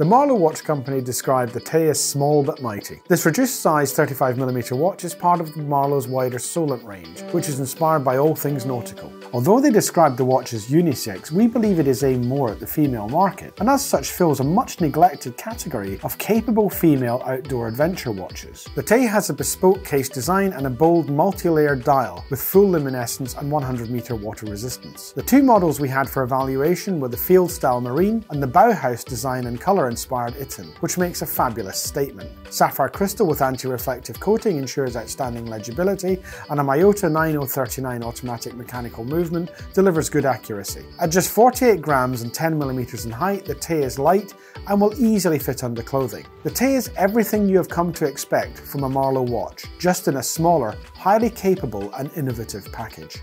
The Marloe watch company described the Tay as small but mighty. This reduced size 35mm watch is part of Marloe's wider Solent range, which is inspired by all things nautical. Although they describe the watch as unisex, we believe it is aimed more at the female market, and as such fills a much neglected category of capable female outdoor adventure watches. The Tay has a bespoke case design and a bold multi-layered dial with full luminescence and 100m water resistance. The two models we had for evaluation were the Field Style Marine and the Bauhaus design and colour inspired Itten, which makes a fabulous statement. Sapphire crystal with anti-reflective coating ensures outstanding legibility, and a Miyota 9039 automatic mechanical movement delivers good accuracy. At just 48 grams and 10mm in height, the Tay is light and will easily fit under clothing. The Tay is everything you have come to expect from a Marloe watch, just in a smaller, highly capable and innovative package.